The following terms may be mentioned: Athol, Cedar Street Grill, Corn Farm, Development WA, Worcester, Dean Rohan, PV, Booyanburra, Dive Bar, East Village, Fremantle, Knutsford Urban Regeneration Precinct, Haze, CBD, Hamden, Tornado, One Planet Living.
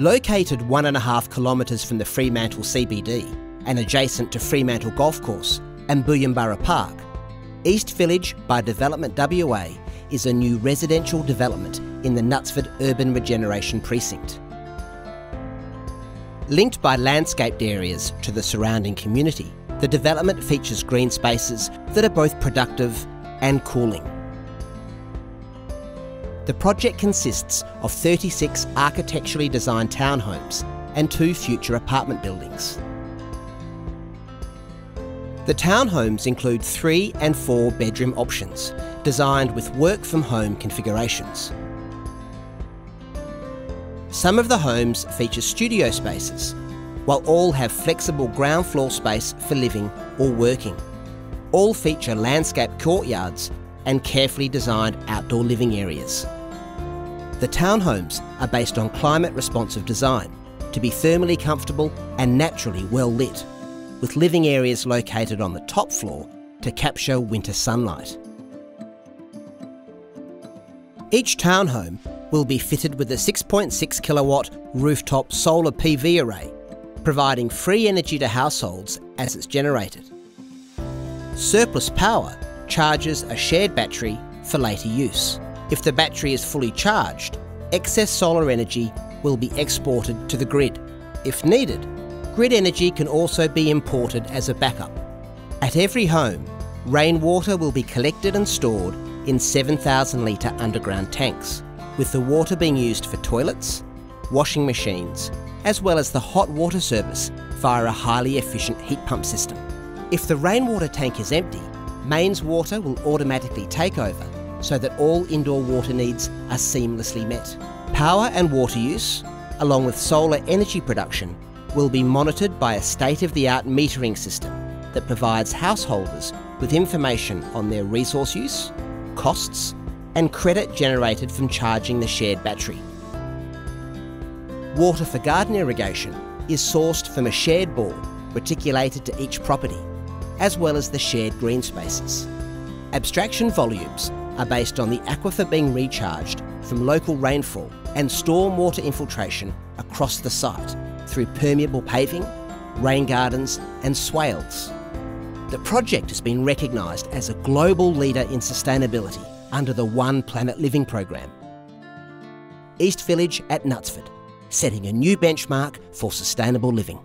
Located 1.5 kilometres from the Fremantle CBD and adjacent to Fremantle Golf Course and Booyanburra Park, East Village by Development WA is a new residential development in the Knutsford Urban Regeneration Precinct. Linked by landscaped areas to the surrounding community, the development features green spaces that are both productive and cooling. The project consists of 36 architecturally designed townhomes and 2 future apartment buildings. The townhomes include 3- and 4 bedroom options, designed with work from home configurations. Some of the homes feature studio spaces, while all have flexible ground floor space for living or working. All feature landscaped courtyards and carefully designed outdoor living areas. The townhomes are based on climate responsive design to be thermally comfortable and naturally well lit, with living areas located on the top floor to capture winter sunlight. Each townhome will be fitted with a 6.6 kilowatt rooftop solar PV array, providing free energy to households as it's generated. Surplus power charges a shared battery for later use. If the battery is fully charged, excess solar energy will be exported to the grid. If needed, grid energy can also be imported as a backup. At every home, rainwater will be collected and stored in 7,000 litre underground tanks, with the water being used for toilets, washing machines, as well as the hot water service via a highly efficient heat pump system. If the rainwater tank is empty, mains water will automatically take over so that all indoor water needs are seamlessly met. Power and water use, along with solar energy production, will be monitored by a state-of-the-art metering system that provides householders with information on their resource use, costs, and credit generated from charging the shared battery. Water for garden irrigation is sourced from a shared bore reticulated to each property, as well as the shared green spaces. Abstraction volumes are based on the aquifer being recharged from local rainfall and stormwater infiltration across the site through permeable paving, rain gardens and swales. The project has been recognised as a global leader in sustainability under the One Planet Living program. East Village at Knutsford, setting a new benchmark for sustainable living.